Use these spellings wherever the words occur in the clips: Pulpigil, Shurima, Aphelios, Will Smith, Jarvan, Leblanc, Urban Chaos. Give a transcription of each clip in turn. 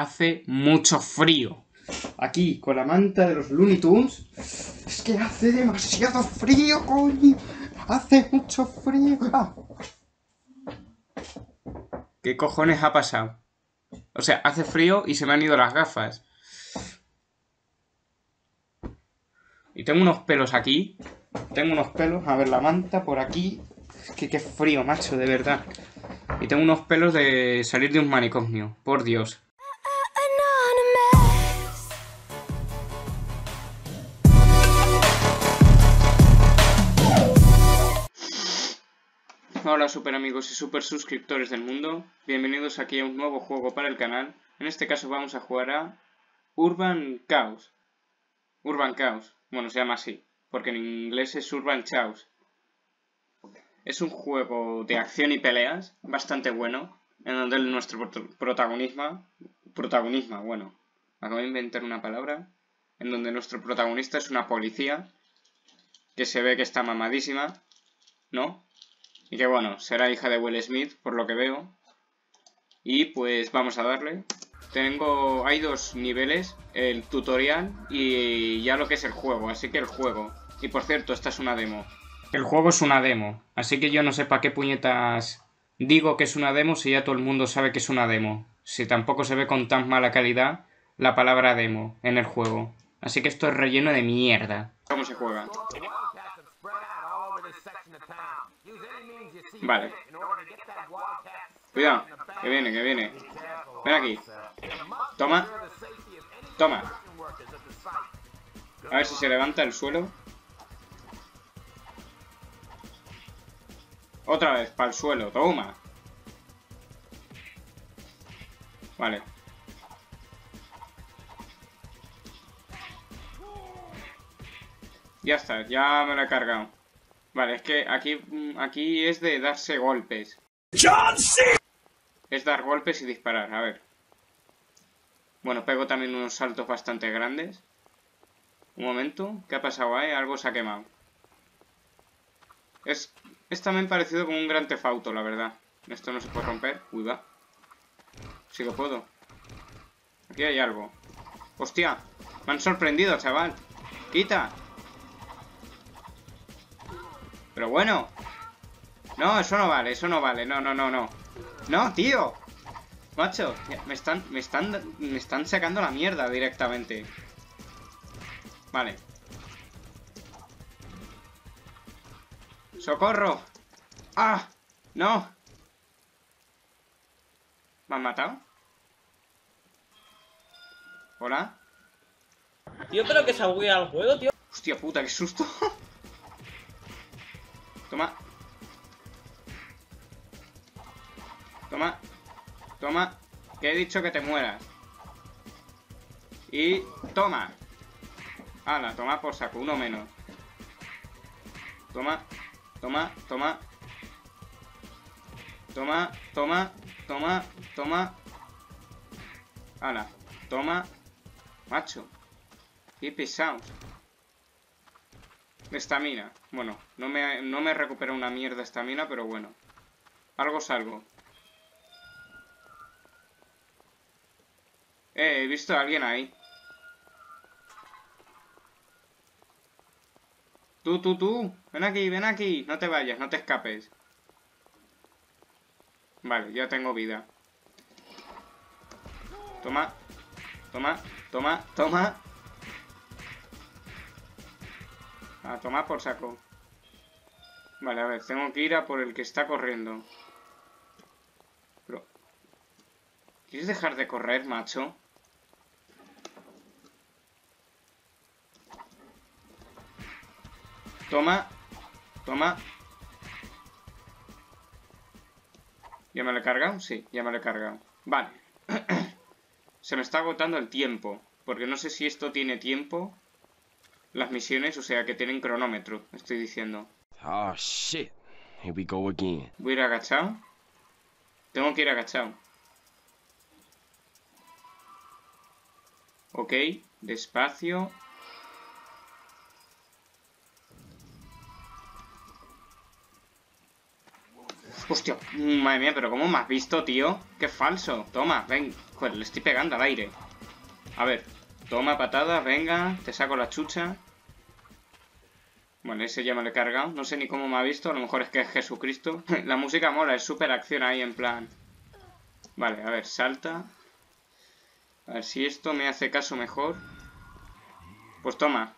hace mucho frío. Aquí, con la manta de los Looney Tunes. Es que hace demasiado frío, coño. Hace mucho frío. Ah. ¿Qué cojones ha pasado? O sea, hace frío y se me han ido las gafas. Y tengo unos pelos aquí. Tengo unos pelos. A ver, la manta por aquí. Es que qué frío, macho, de verdad. Y tengo unos pelos de salir de un manicomio. Por Dios. Hola super amigos y super suscriptores del mundo, bienvenidos aquí a un nuevo juego para el canal. En este caso vamos a jugar a Urban Chaos. Urban Chaos, bueno, se llama así, porque en inglés es Urban Chaos. Es un juego de acción y peleas, bastante bueno, en donde nuestro protagonista, bueno, acabo de inventar una palabra, en donde nuestro protagonista es una policía, que se ve que está mamadísima, ¿no? Y que bueno, será hija de Will Smith, por lo que veo. Y pues vamos a darle. Hay dos niveles, el tutorial y ya lo que es el juego, así que el juego. Y por cierto, esta es una demo. El juego es una demo, así que yo no sé para qué puñetas digo que es una demo si ya todo el mundo sabe que es una demo. Si tampoco se ve con tan mala calidad la palabra demo en el juego. Así que esto es relleno de mierda. ¿Cómo se juega? Vale. Cuidado, que viene, que viene. Ven aquí. Toma. Toma. A ver si se levanta el suelo. Otra vez, para el suelo. Toma. Vale. Ya está, ya me lo he cargado. Vale, es que aquí es de darse golpes. ¡John C! Es dar golpes y disparar, a ver. Bueno, pego también unos saltos bastante grandes. Un momento, ¿qué ha pasado ahí? Algo se ha quemado. Es también parecido con un Grand Theft Auto, la verdad. Esto no se puede romper. Uy, va. Sí lo puedo. Aquí hay algo. ¡Hostia! Me han sorprendido, chaval. ¡Quita! Pero bueno. No, eso no vale, eso no vale. No, no, no, no. No, tío. Macho, me están sacando la mierda directamente. Vale. ¡Socorro! ¡Ah! ¡No! ¿Me han matado? ¿Hola? Tío, pero que se aburría el juego, tío. Hostia puta, qué susto. Toma. Toma. Toma. Que he dicho que te mueras. Y... toma. Ala, toma por saco. Uno menos. Toma. Toma. Toma. Toma. Toma. Toma. Toma. Ala. Toma. Macho. Qué pesado. Estamina. Bueno, no me recupera una mierda estamina, pero bueno. Algo salgo. He visto a alguien ahí. Tú. Ven aquí, ven aquí. No te vayas, no te escapes. Vale, ya tengo vida. Toma. Toma, toma, toma. A tomar por saco. Vale, a ver, tengo que ir a por el que está corriendo. Pero... ¿quieres dejar de correr, macho? Toma. Toma. ¿Ya me lo he cargado? Sí, ya me lo he cargado. Vale. Se me está agotando el tiempo. Porque no sé si esto tiene tiempo... las misiones, o sea, que tienen cronómetro, estoy diciendo. Oh, shit. Here we go again. Voy a ir agachado. Tengo que ir agachado. Ok, despacio. Hostia, madre mía, pero ¿cómo me has visto, tío? ¡Qué falso! Toma, ven. Joder, le estoy pegando al aire. A ver, toma patada, venga, te saco la chucha. Bueno, ese ya me lo he cargado. No sé ni cómo me ha visto, a lo mejor es que es Jesucristo. La música mola, es súper acción ahí en plan. Vale, a ver, salta. A ver si esto me hace caso mejor. Pues toma.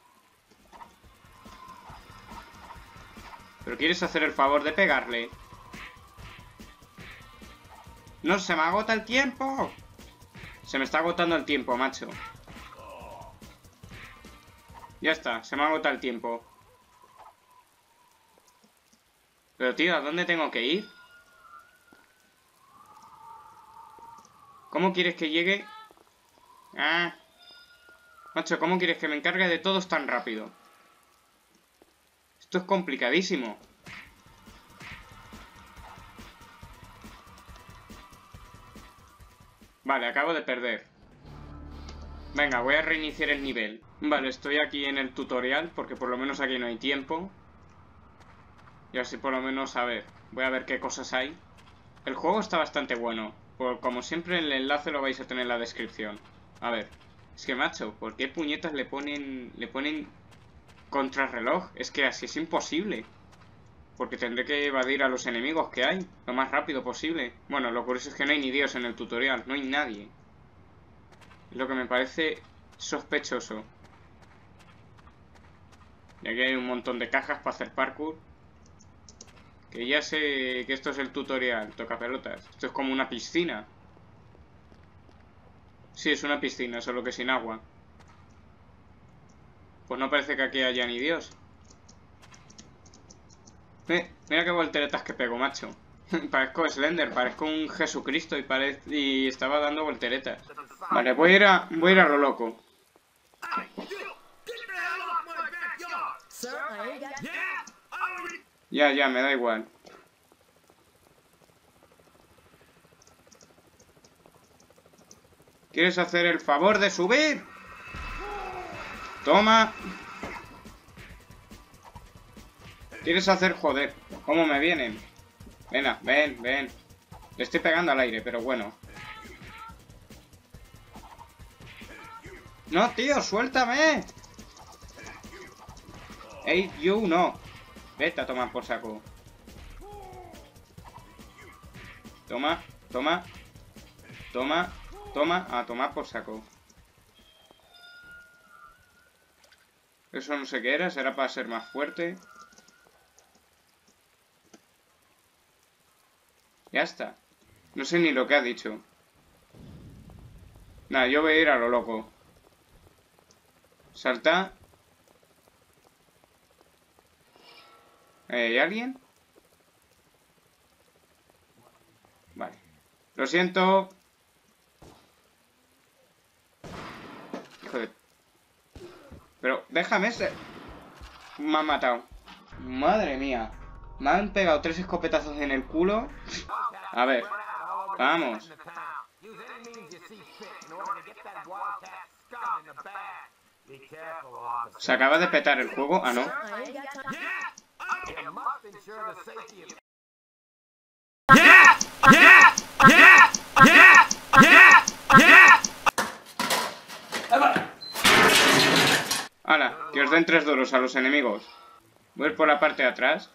¿Pero quieres hacer el favor de pegarle? ¡No, se me agota el tiempo! Se me está agotando el tiempo, macho. Ya está, se me agota el tiempo. Pero tío, ¿a dónde tengo que ir? ¿Cómo quieres que llegue? Ah. Macho, ¿cómo quieres que me encargue de todos tan rápido? Esto es complicadísimo. Vale, acabo de perder. Venga, voy a reiniciar el nivel. Vale, estoy aquí en el tutorial, porque por lo menos aquí no hay tiempo. Y así por lo menos, a ver, voy a ver qué cosas hay. El juego está bastante bueno. Como siempre, el enlace lo vais a tener en la descripción. A ver, es que macho, ¿por qué puñetas le ponen contrarreloj? Es que así es imposible. Porque tendré que evadir a los enemigos que hay lo más rápido posible. Bueno, lo curioso es que no hay ni Dios en el tutorial. No hay nadie. Lo que me parece sospechoso. Y aquí hay un montón de cajas para hacer parkour. Que ya sé que esto es el tutorial. Toca pelotas. Esto es como una piscina. Sí, es una piscina, solo que sin agua. Pues no parece que aquí haya ni Dios. Mira qué volteretas que pego, macho. Parezco Slender, parezco un Jesucristo y estaba dando volteretas. Vale, voy a ir a lo loco. Ya, me da igual. ¿Quieres hacer el favor de subir? Toma. ¿Quieres hacer joder? ¿Cómo me vienen? Venga, ven. Le estoy pegando al aire, pero bueno. No, tío, suéltame. Ey, you no. Vete a tomar por saco. Toma. A tomar por saco. Eso no sé qué era, será para ser más fuerte. Ya está. No sé ni lo que ha dicho. Nada, yo voy a ir a lo loco. Salta. ¿Hay alguien? Vale. Lo siento. Joder. Pero déjame ser. Me han matado. Madre mía. Me han pegado 3 escopetazos en el culo. A ver, vamos. ¿Se acaba de petar el juego? Ah, no. Hala, que os den 3 duros a los enemigos. Voy a ir por la parte de atrás.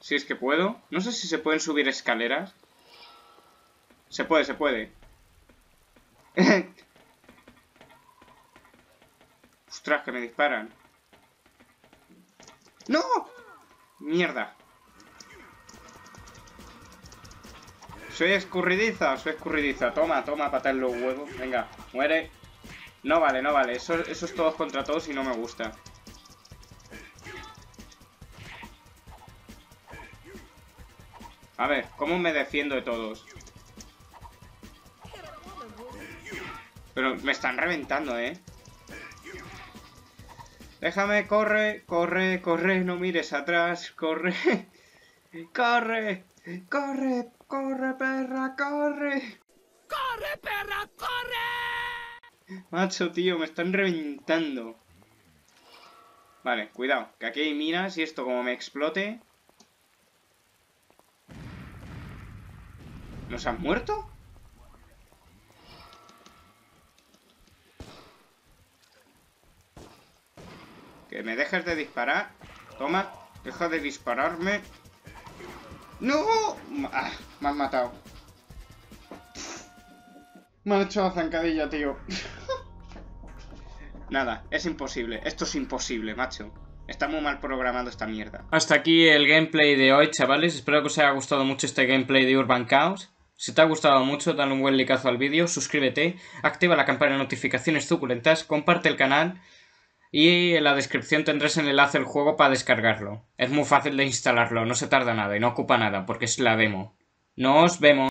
Si es que puedo. No sé si se pueden subir escaleras. Se puede. Ostras, que me disparan. ¡No! Mierda. Soy escurridiza. Toma, patada en los huevos. Venga, muere. No vale. Eso es todos contra todos y no me gusta. A ver, ¿cómo me defiendo de todos? Pero me están reventando, ¿eh? Déjame, corre. No mires atrás, corre. Corre, perra, corre. ¡Corre, perra, corre! Macho, tío, me están reventando. Vale, cuidado, que aquí hay minas y esto como me explote... ¿Nos han muerto? Que me dejes de disparar. Toma, deja de dispararme. ¡No! Ah, me han matado. Me han hecho la zancadilla, tío. Nada, es imposible. Esto es imposible, macho. Está muy mal programado esta mierda. Hasta aquí el gameplay de hoy, chavales. Espero que os haya gustado mucho este gameplay de Urban Chaos. Si te ha gustado mucho, dale un buen likeazo al vídeo, suscríbete, activa la campana de notificaciones suculentas, comparte el canal. Y en la descripción tendrás el enlace del juego para descargarlo. Es muy fácil de instalarlo, no se tarda nada y no ocupa nada porque es la demo. ¡Nos vemos!